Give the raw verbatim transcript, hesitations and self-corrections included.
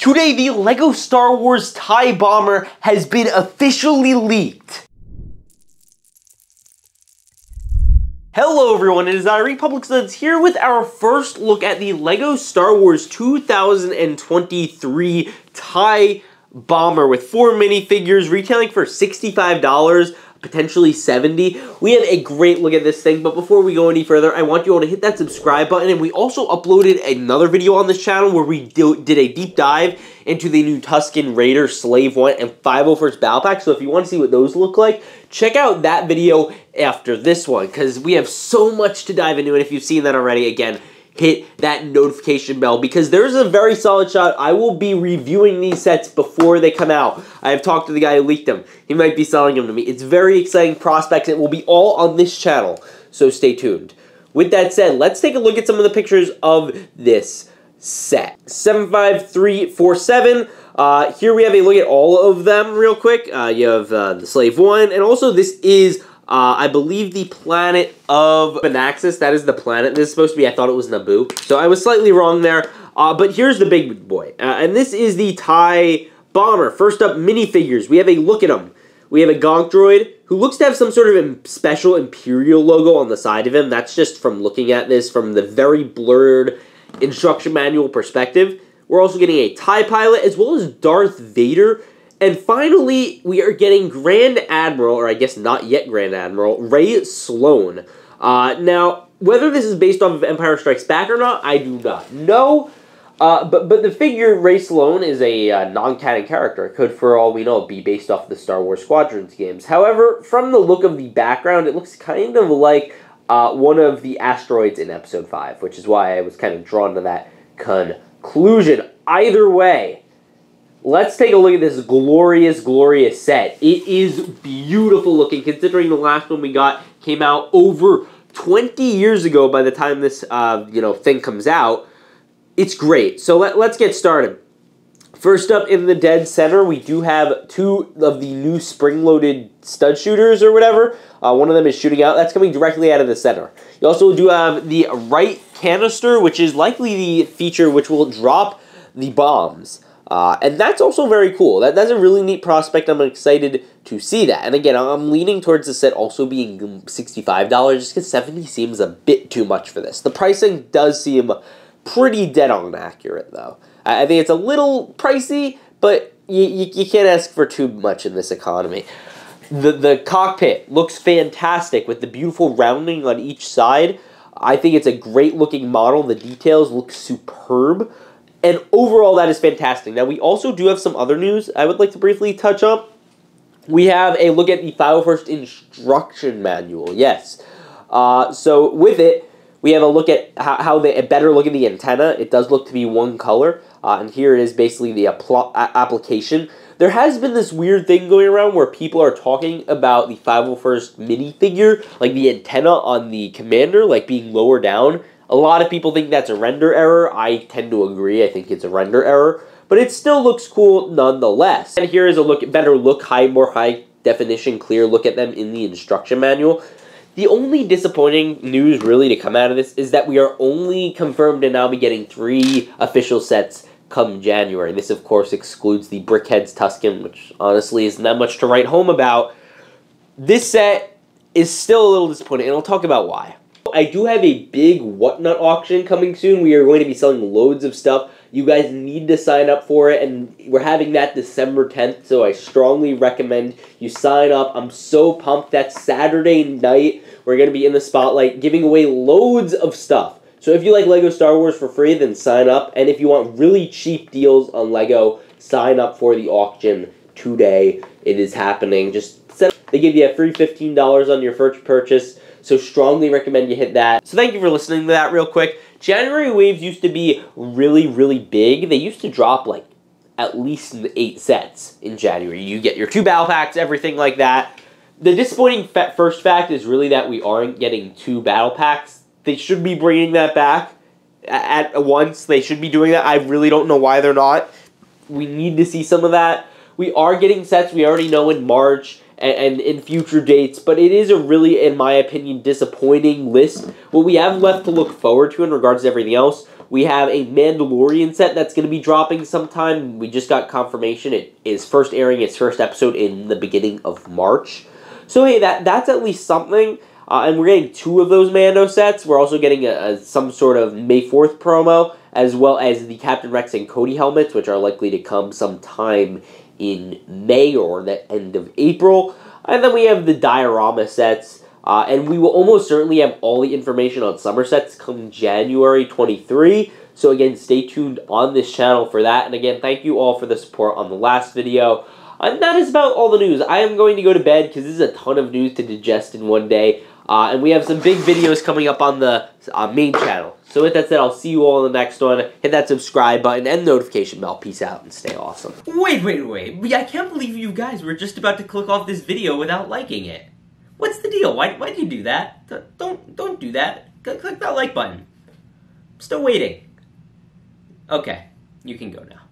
Today, the LEGO Star Wars TIE Bomber has been officially leaked. Hello everyone, it is I, Republic Studs, here with our first look at the LEGO Star Wars two thousand twenty-three TIE Bomber with four minifigures retailing for sixty-five dollars. Potentially seventy. We have a great look at this thing, but before we go any further, I want you all to hit that subscribe button, and we also uploaded another video on this channel where we do, did a deep dive into the new Tusken Raider, Slave One, and five oh first Battle Pack, so if you want to see what those look like, check out that video after this one, because we have so much to dive into, and if you've seen that already, again, hit that notification bell because there's a very solid shot. I will be reviewing these sets before they come out. I have talked to the guy who leaked them. He might be selling them to me. It's very exciting prospects. It will be all on this channel, so stay tuned. With that said, let's take a look at some of the pictures of this set. seven five three four seven. Uh, here we have a look at all of them real quick. Uh, you have uh, the Slave One, and also this is Uh, I believe the planet of Anaxes. That is the planet this is supposed to be. I thought it was Naboo. So I was slightly wrong there. Uh, but here's the big boy. Uh, and this is the TIE Bomber. First up, minifigures. We have a look at them. We have a gonk droid who looks to have some sort of special Imperial logo on the side of him. That's just from looking at this from the very blurred instruction manual perspective. We're also getting a TIE pilot as well as Darth Vader. And finally, we are getting Grand Admiral, or I guess not yet Grand Admiral, Ray Sloane. Uh, now, whether this is based off of Empire Strikes Back or not, I do not know. Uh, but, but the figure Ray Sloane is a uh, non-canon character. It could, for all we know, be based off the Star Wars Squadrons games. However, from the look of the background, it looks kind of like uh, one of the asteroids in Episode five, which is why I was kind of drawn to that conclusion. Either way, let's take a look at this glorious, glorious set. It is beautiful looking, considering the last one we got came out over twenty years ago by the time this uh, you know thing comes out. It's great. So let, let's get started. First up in the dead center, we do have two of the new spring-loaded stud shooters or whatever. Uh, one of them is shooting out. That's coming directly out of the center. You also do have the right canister, which is likely the feature which will drop the bombs. Uh, and that's also very cool. That, that's a really neat prospect. I'm excited to see that. And again, I'm leaning towards the set also being sixty-five dollars just because seventy dollars seems a bit too much for this. The pricing does seem pretty dead on accurate, though. I think it's a little pricey, but you, you, you can't ask for too much in this economy. The, the cockpit looks fantastic with the beautiful rounding on each side. I think it's a great-looking model. The details look superb. And overall, that is fantastic. Now, we also do have some other news I would like to briefly touch on. We have a look at the five oh first Instruction Manual, yes. Uh, so, with it, we have a look at how, how they, a better look at the antenna. It does look to be one color, uh, and here it is basically the application. There has been this weird thing going around where people are talking about the five oh first minifigure, like the antenna on the commander, like being lower down. A lot of people think that's a render error. I tend to agree. I think it's a render error. But it still looks cool nonetheless. And here is a look, better look, high, more high definition, clear look at them in the instruction manual. The only disappointing news really to come out of this is that we are only confirmed to now be getting three official sets come January. This, of course, excludes the Brickheads Tusken, which honestly isn't that much to write home about. This set is still a little disappointing, and I'll talk about why. I do have a big whatnot auction coming soon. We are going to be selling loads of stuff. You guys need to sign up for it, and we're having that December tenth, so I strongly recommend you sign up. I'm so pumped. That's Saturday night. We're going to be in the spotlight giving away loads of stuff. So if you like LEGO Star Wars for free, then sign up. And if you want really cheap deals on LEGO, sign up for the auction today. It is happening. Just set up. They give you a free fifteen dollars on your first purchase. So strongly recommend you hit that. So thank you for listening to that real quick. January waves used to be really, really big. They used to drop like at least eight sets in January. You get your two battle packs, everything like that. The disappointing first fact is really that we aren't getting two battle packs. They should be bringing that back at once. They should be doing that. I really don't know why they're not. We need to see some of that. We are getting sets we already know in March and in future dates, but it is a really, in my opinion, disappointing list. What we have left to look forward to in regards to everything else We have a Mandalorian set that's going to be dropping sometime. We just got confirmation. It is first airing its first episode in the beginning of March. So, hey, that that's at least something. Uh, and we're getting two of those Mando sets. We're also getting a, a, some sort of May fourth promo, as well as the Captain Rex and Cody helmets, which are likely to come sometime in May or the end of April. And then we have the diorama sets, uh, and we will almost certainly have all the information on summer sets come January twenty-third. So again, stay tuned on this channel for that. And again, thank you all for the support on the last video. And that is about all the news. I am going to go to bed because this is a ton of news to digest in one day. Uh, and we have some big videos coming up on the uh, main channel. So with that said, I'll see you all in the next one. Hit that subscribe button and notification bell. Peace out and stay awesome. Wait, wait, wait. I can't believe you guys were just about to click off this video without liking it. What's the deal? Why, why'd you do that? Don't, don't do that. Click that like button. I'm still waiting. Okay, you can go now.